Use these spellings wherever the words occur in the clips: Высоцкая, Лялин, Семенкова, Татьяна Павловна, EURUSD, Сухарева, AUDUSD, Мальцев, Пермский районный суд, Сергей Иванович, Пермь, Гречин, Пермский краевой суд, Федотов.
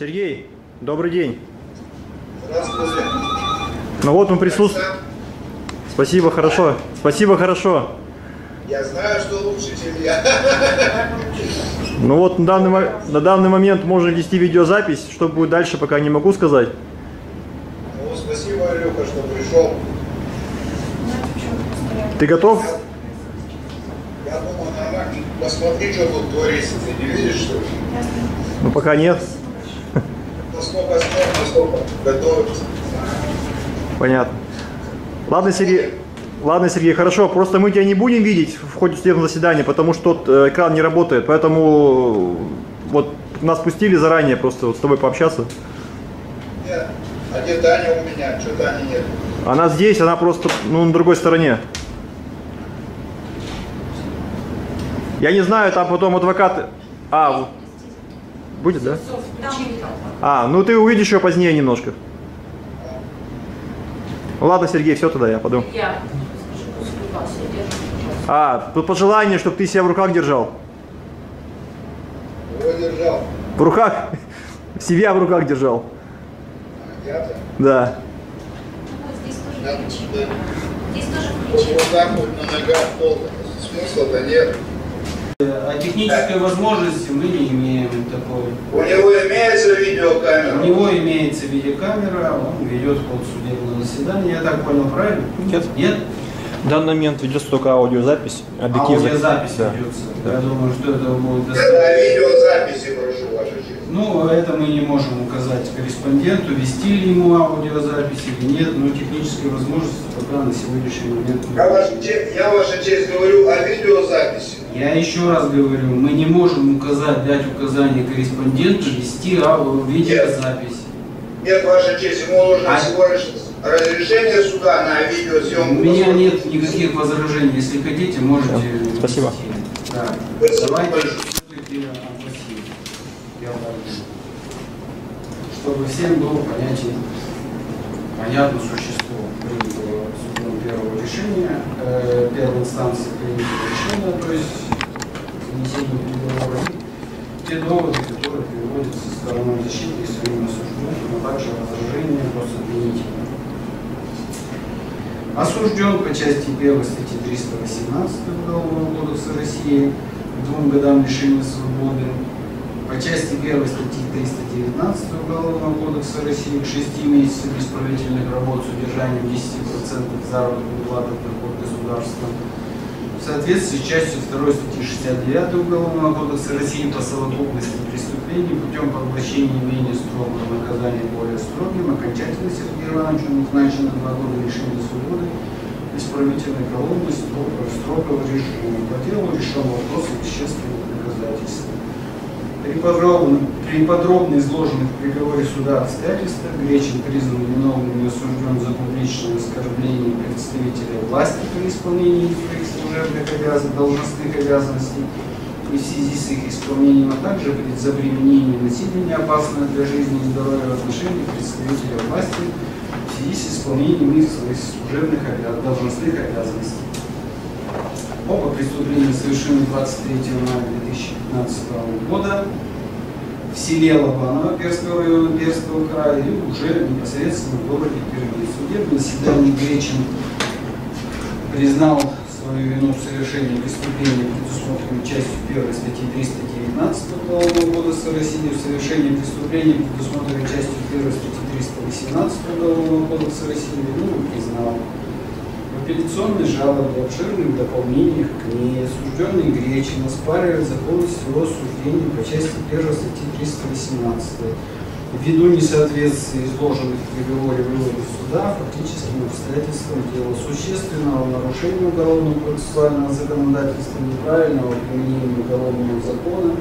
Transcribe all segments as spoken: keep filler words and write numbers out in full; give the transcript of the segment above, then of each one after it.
Сергей, добрый день. Здравствуйте. Ну вот мы присутствуем. Спасибо, хорошо. Спасибо, хорошо. Я знаю, что лучше, чем я. Ну вот на данный, на данный момент можно вести видеозапись. Что будет дальше, пока не могу сказать. Ну, спасибо, Илюха, что пришел. Ты готов? Я, я думал, нормально. Посмотри, что тут творится. Ты не видишь, что ли? Ну, пока нет. Насколько сможем, насколько готовимся. Понятно. Ладно, Сергей. Ладно, Сергей, хорошо, просто мы тебя не будем видеть в ходе судебного заседания, потому что тот экран не работает, поэтому вот нас пустили заранее просто вот с тобой пообщаться. Нет, а где Таня у меня? Что Тани нет? Она здесь, она просто, ну, на другой стороне. Я не знаю, там потом адвокаты... А, будет, да? А, ну ты увидишь ее позднее немножко. Ладно, Сергей, все тогда, я пойду. Я... А, тут пожелание, чтобы ты себя в руках держал. Его держал. В руках? Себя в руках держал. А, я-то? Да. Здесь тоже включили. Здесь тоже включили. Вот так вот на ногах полно. Смысла-то нет. А технической возможности мы не имеем такой. У него имеется видеокамера? У него имеется видеокамера, он ведет ход судебного заседания, я так понял, правильно? Нет. Нет? В данный момент ведется только аудиозапись. Объектив. Аудиозапись да. ведется. Да. Я думаю, что это будет достаточно. Это видеозаписи, прошу, ваша честь. Ну, это мы не можем указать корреспонденту, вести ли ему аудиозапись или нет, но технические возможности пока на сегодняшний момент нет. А ваш, я, ваша честь, говорю о видеозаписи. Я еще раз говорю, мы не можем указать, дать указание корреспонденту, вести видеозапись. Нет, нет, ваша честь, ему нужно а... всего лишь... разрешение суда на видеосъемку. У меня нет никаких возражений. Если хотите, можете... Да. Спасибо. Да. Давайте все-таки обратим. Я обратил. Чтобы всем было понятен, понятно существо принятого судом первого решения, э, первой инстанции принятого решения, то есть внесение приговора. Те доводы, которые приводятся со стороны защиты и своим осужденным, а также возражения просто обвинительные. Осужден по части первой статьи триста восемнадцать Уголовного кодекса России к двум годам лишения свободы, по части первой статьи триста девятнадцать Уголовного кодекса России к шести месяцам исправительных работ с удержанием десяти процентов заработной платы в доход государства. В соответствии с частью второй статьи шестьдесят девятой Уголовного кодекса России по совокупности преступлений путем поглощения менее строгого наказания более строгим, окончательно Сергею Ивановичу назначено два года лишения свободы исправительной колонны строгого режима. По делу решен вопрос о вещественных доказательствах. При подробно, при подробно изложенных в приговоре суда обстоятельствах Гречин признан виновным и осужден за публичное оскорбление представителя власти при исполнении своих служебных обязанностей, должностных обязанностей и в связи с их исполнением, а также за применение насилия, неопасного для жизни и здоровья в отношении представителя власти в связи с исполнением их своих служебных обязанностей, должностных обязанностей. Оба преступления совершены двадцать третьего мая две тысячи пятнадцатого года в селе Лобаново Пермского района Пермского края и уже непосредственно в городе Перми. Судебное заседание Гречин признал свою вину в совершении преступления, предусмотренного частью первой статьи триста девятнадцать Уголовного кодекса России, в совершении преступления, предусмотренного частью первой статьи триста восемнадцать Уголовного кодекса России, вину признал. В апелляционной жалобе, обширных дополнениях к ней, осужденный Гречин оспаривает законность его суждения по части первой статьи триста восемнадцать. Ввиду несоответствия изложенных в приговоре выводов суда фактическим обстоятельствам дела, существенного нарушения уголовного процессуального законодательства, неправильного применения уголовного закона,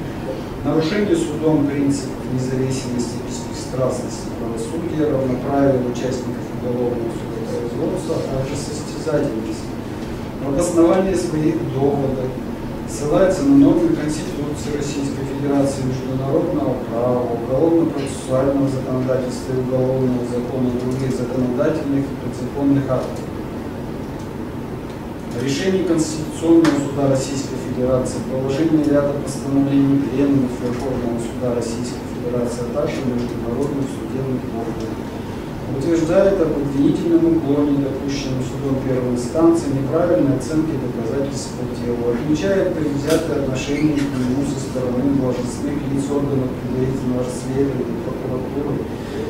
нарушения судом принципов независимости, беспристрастности правосудия, равноправия участников уголовного судопроизводства, а также состязательности. В обосновании своих доводов ссылается на нормы Конституции Российской Федерации, международного права, уголовно-процессуального законодательства и уголовного закона и других законодательных и подзаконных актов. Решение Конституционного суда Российской Федерации, положение ряда постановлений Пленума Верховного суда Российской Федерации, а также международных судебных органов, утверждает об обвинительном уклоне, допущенном судом первой инстанции, неправильной оценке доказательств по делу, отмечает предвзятое отношение к нему со стороны должностных лиц, органов предварительного расследования, прокуратуры,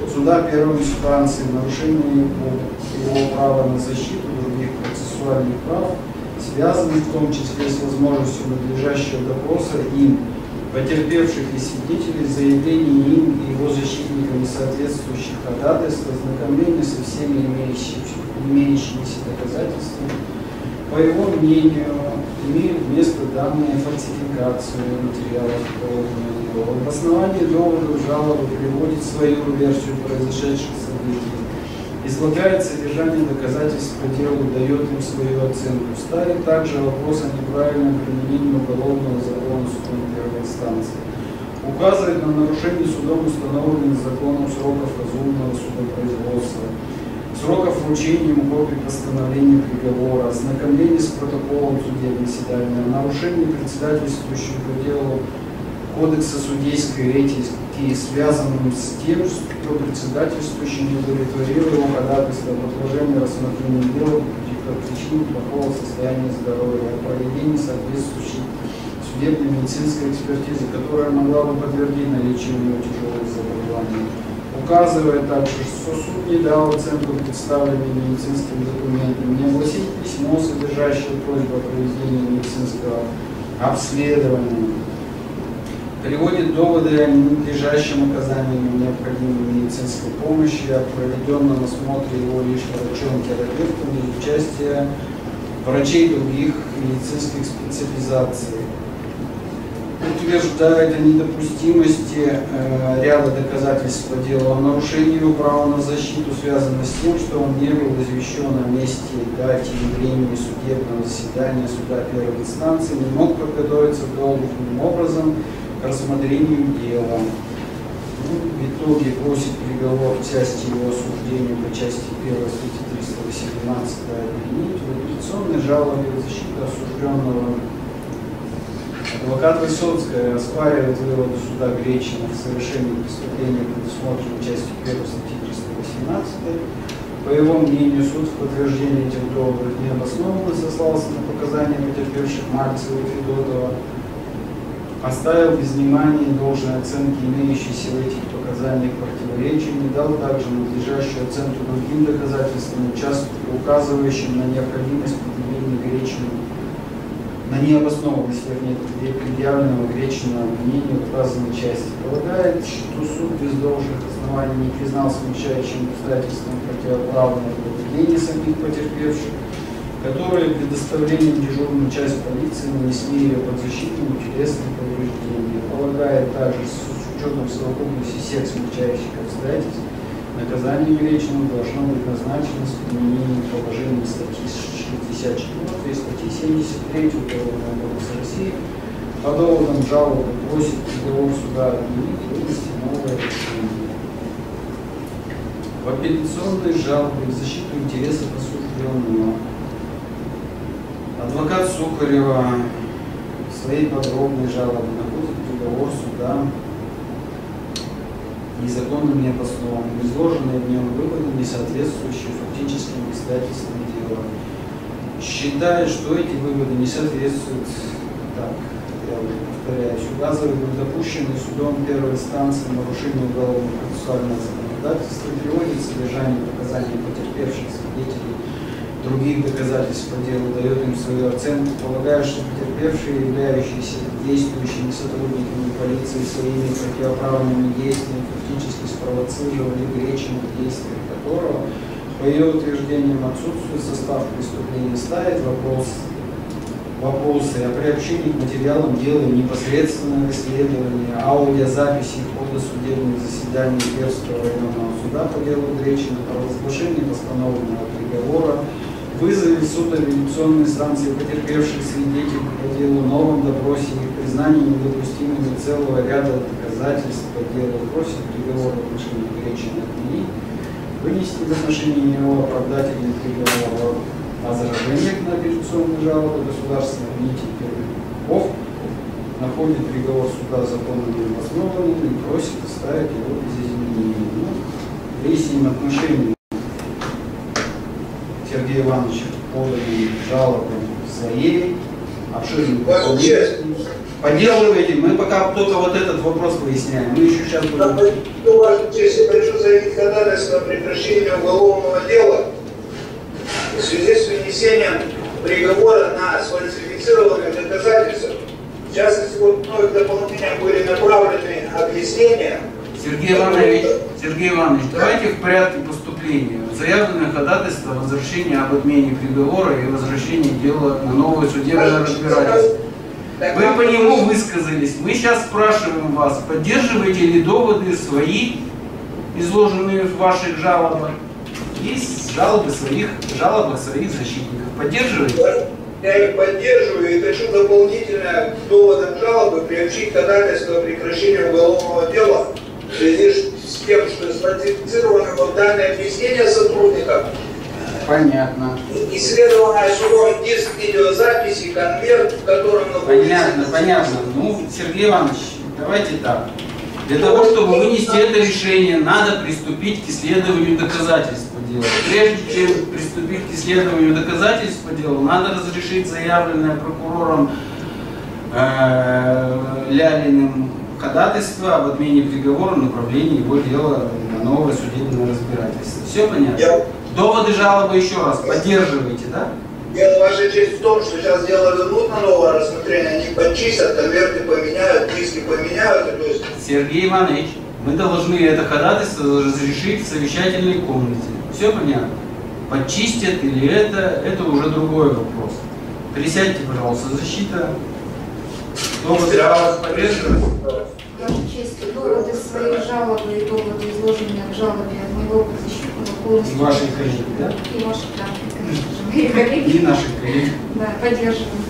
суда первой инстанции, нарушение его права на защиту других процессуальных прав, связанных в том числе с возможностью надлежащего допроса им потерпевших и свидетелей, заявлений им и его защитниками соответствующих ходатайств, ознакомление со всеми имеющимися доказательствами, по его мнению, имеют место данные фальсификации материалов дела. В основании доводов жалобы приводит свою версию произошедших событий, излагает содержание доказательств по делу, дает им свою оценку, ставит также вопрос о неправильном применении уголовного закона судом первой инстанции, указывает на нарушение судом установленных законом сроков разумного судопроизводства, сроков вручения ему копий постановления приговора, ознакомления с протоколом судебного заседания, нарушение председательствующего по делу Кодекса судейской этики, связанным с тем, что председательствующий не удовлетворил его ходатайство о продолжении рассмотрения дела по причине плохого состояния здоровья, о проведении соответствующей судебно-медицинской экспертизы, которая могла бы подтвердить наличие у него тяжелых заболеваний. Указывая также, что суд не дал оценку представленным медицинским документам, не огласил письмо, содержащее просьбу о проведении медицинского обследования, приводит доводы о ненадлежащем оказании необходимой медицинской помощи, о проведенном осмотре его лишь врачом-терапевтом и участие врачей других медицинских специализаций. Утверждает о недопустимости э, ряда доказательств по делу, о нарушении его права на защиту, связанного с тем, что он не был извещен о месте, дате и времени судебного заседания суда первой инстанции, не мог подготовиться должным образом к рассмотрению дела. Ну, в итоге просит приговор в части его осуждения по части первой статьи триста восемнадцать обвинить в апелляционной жалобе защиты осужденного. Адвокат Высоцкая оспаривает выводы суда Гречина в совершении преступления, предусмотренного частью первой статьи триста восемнадцать. По его мнению, суд в подтверждении этих доводов необоснованно сослался на показания потерпевших Мальцева и Федотова, оставил без внимания должной оценки имеющейся в этих показаниях противоречия, не дал также надлежащую оценку другим доказательствам, указывающим на необходимость предъявления Гречину на необоснованность, вернее, предъявленного Гречина обвинения в указанной части. Полагает, что суд без должных оснований не признал смягчающим обстоятельством противоправного поведения самих потерпевших, которые предоставлением дежурную часть полиции нанесли ее подзащитным телесным повреждением. Полагает также, с учетом совокупности всех смягчающих обстоятельств, наказание Гречину должно быть назначено с применением положения статьи шестьдесят четыре и статьи семьдесят три Уголовного кодекса России. По доводам жалобы просит приговор суда и вынести новое решение. В апелляционной жалобе в защиту интересов осужденного адвокат Сухарева в своей подробной жалобе находит приговор суда незаконным, необоснованным, изложенные в нем выводы, не соответствующие фактическим обстоятельствам дела. Считает, что эти выводы не соответствуют, так, я уже повторяюсь, указывает на допущенные судом первой инстанции нарушение уголовно-процессуального законодательства, приводит содержание показаний потерпевших, свидетелей, других доказательств по делу, дает им свою оценку, полагая, что потерпевшие, являющиеся действующими сотрудниками полиции, своими противоправными действиями фактически спровоцировали Гречина, действия которого, по ее утверждениям, отсутствует состав преступления, ставит вопрос, вопросы о приобщении к материалам дела, непосредственное расследование, аудиозаписи хода судебных заседаний Пермского районного суда по делу Гречина, о провозглашении постановленного приговора, вызове в суд апелляционной инстанции потерпевших свидетелей по делу, новом допросе их признании недопустимыми целого ряда доказательств по делу, просит приговор в отношении Гречина отменить, вынести в отношении него оправдательный приговор. возражениях на апелляционную жалобу государственный обвинитель Пермяков находит приговор суда законным и обоснованным и просит оставить его без изменений. В выяснении отношений Сергея Ивановича подали жалобу своей обширной поделывайте, мы пока только вот этот вопрос выясняем. Мы еще сейчас будем... Если прошу заявить ходатайство на прекращение уголовного дела в связи с вынесением приговора на сфальсифицированных доказательствах, в частности, вот вновь дополнительно были направлены объяснения. Сергей Иванович, Сергей Иванович, давайте в порядке поступления. Заявленное ходатайство о возвращении об отмене приговора и возвращении дела на новое судебное разбирательство. Вы по нему высказались. Мы сейчас спрашиваем вас, поддерживаете ли доводы свои, изложенные в ваших жалобах, и жалобы своих, жалобы своих защитников. Поддерживаете? Я их поддерживаю и хочу дополнительно к доводам жалобы приобщить ходатайство о прекращении уголовного дела в связи с тем, что сфальсифицировано данное объяснение сотрудников. Понятно. Исследованная судом диск видеозаписи, конверт, в котором... Понятно, понятно. Ну, Сергей Иванович, давайте так. Для того, чтобы вынести это решение, надо приступить к исследованию доказательств по делу. Прежде чем приступить к исследованию доказательств по делу, надо разрешить заявленное прокурором э-э, Лялиным ходатайство об отмене приговора, направлении его дела на новое судебное разбирательство. Все понятно? Доводы жалобы еще раз поддерживаете, да? Дело, ваша честь, в том, что сейчас дело вернут на новое рассмотрение, они подчистят, конверты поменяют, диски поменяют. То есть... Сергей Иванович, мы должны это ходатайство разрешить в совещательной комнате. Все понятно? Подчистят или это, это уже другой вопрос. Присядьте, пожалуйста, защита. Доводы жалобы поддерживают. Ваша честь, доводы своей жалобы и доводы, изложенные в жалобе от моего защиты. И ваших коллег, да? И ваших, да, конечно же. И наших коллег. Да, поддерживаем.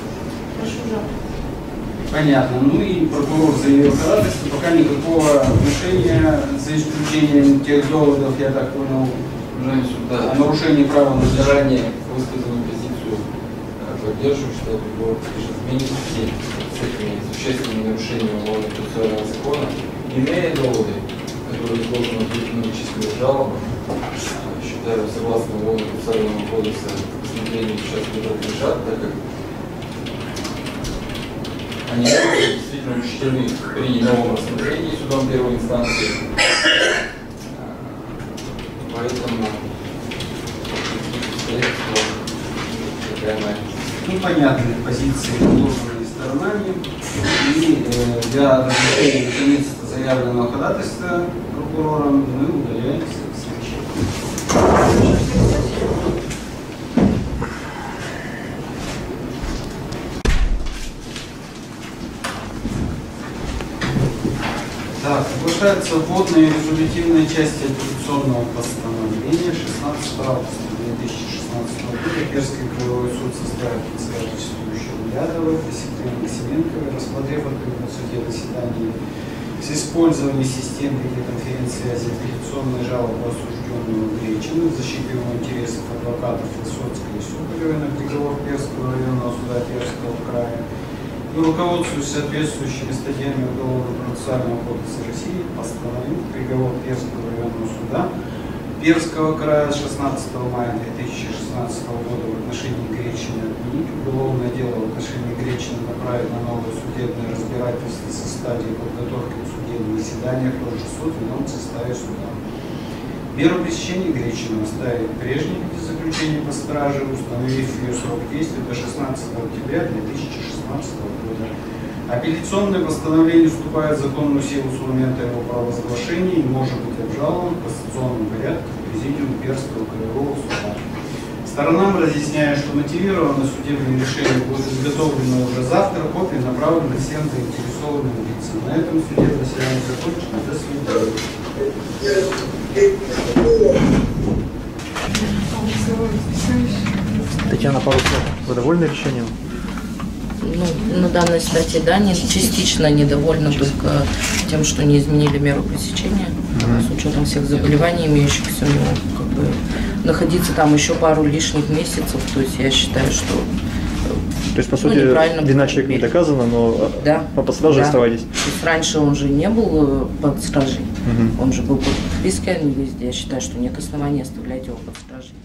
Прошу жалобу. Понятно. Ну и прокурор заявил ходатайство, пока никакого отношения, за исключением тех доводов, я так понял, да, о нарушении права на содержание, высказанную позицию поддерживаю, что приговор пишет изменить с этими существенными нарушениями уголовно-процессуального закона, имея доводы, которые изложены в юридических жалобах, считаю, согласно уголовно-процессуального кодекса, рассмотрение сейчас не подлежат, так как они действительно учтены при новом рассмотрении судом первой инстанции. Поэтому такая моя. Ну, понятные позиции предложенные сторонами. И э, для разрешения наконец заявленного ходатайства прокурором мы удаляемся. Так, соглашается вводная и резолютивная часть апелляционного постановления шестнадцатого августа две тысячи шестнадцатого года. Пермский краевой суд составил председательствующего Рядова, пресекретаря Семенкова, рассмотрев открытом суде заседании с использованием системы видеоконференц-связи апелляционной жалобы осужденного Гречина в защиту его интересов адвокатов Высоцкой и Сухаревой на приговор Пермского районного суда Пермского края и руководствуясь соответствующими статьями Уголовно-процессуального кодекса России постановил приговор Пермского районного суда Пермского края шестнадцатого мая две тысячи шестнадцатого года в отношении Гречина отменить, уголовное дело в отношении Гречина направить на новое судебное разбирательство со стадии подготовки к судебным заседаниям, тот же суд в новом составе суда. Меру пресечения Гречина оставить прежней без заключения по страже, установив ее срок действия до шестнадцатого октября две тысячи шестнадцатого года. Апелляционное постановление вступает в законную силу с момента его провозглашения и может быть обжалован в кассационном порядке в президиуме Пермского краевого суда. Сторонам разъясняю, что мотивированное судебное решение будет изготовлено уже завтра, копии направлены всем заинтересованным лицам. На этом судебное заседание закончено. До свидания. Татьяна Павловна, вы довольны решением? Ну, на данной статье, да, не, частично недовольна только тем, что не изменили меру пресечения, mm-hmm. с учетом всех заболеваний, имеющихся у него, как бы, находиться там еще пару лишних месяцев. То есть я считаю, что... То есть, по сути, ну, вина человека не доказана, но да. Под стражей да. оставайтесь. То есть раньше он же не был под стражей, угу. он же был под подпиской, а не везде. Я считаю, что нет основания оставлять его под стражей.